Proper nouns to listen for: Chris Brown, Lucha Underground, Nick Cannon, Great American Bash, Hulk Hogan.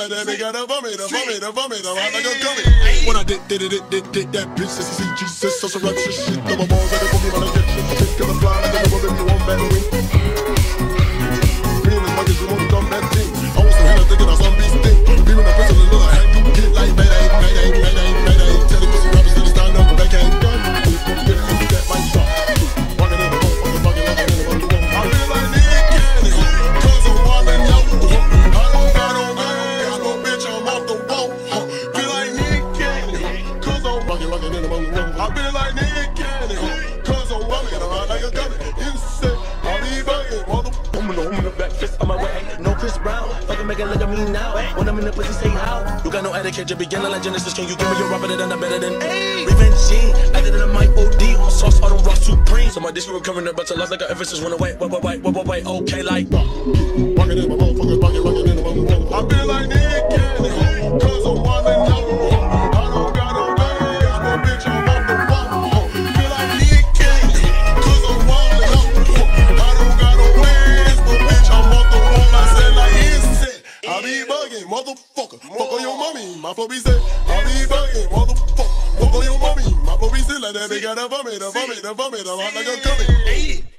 like that nigga, the bummy, the bummy, the bummy, the hot nigga coming. When I did that bitch, this is Jesus, so I'm just shit. I'm all ready for me, my nigga. Shit's gonna fly, I got a woman you want that way. Being as much as you want to dumb that thing. I was the hell thinking I saw these things. Being in a prison, I look like you get like that. I ain't. Tell the pussy rappers to stand up, but they can't gun. Get it into that mic shop. Walking in the boat, motherfucking love, and everyone you want. I feel like Nick Cannon, cause I'm wild and yellow. I feel like Nick Cannon, cause I'm walking around like a gun. Insane, I be bugging, motherfucker. I'm in the back fist on my way. No Chris Brown, fucking make it look at me now. When I'm in the pussy, say how. You got no etiquette, you're beginning like Genesis. Can you give me your rapper than I'm better than A? Revenge G, I did it on my OD. On sauce, all the raw supreme. So my dish, we were covering up, but I lost like an emphasis. Run away, wait, okay, like. Walking in my motherfucker's pocket, walking in the motherfucker's pocket. I feel like Nick Cannon, cause I'm wild and yellow. Motherfucker, fuck on your mommy, my flow be sick. I be bugging, motherfucker, fuck on your mommy, my flow be sick. Like that nigga, the vomit, the vomit, the vomit, the hot nigga coming.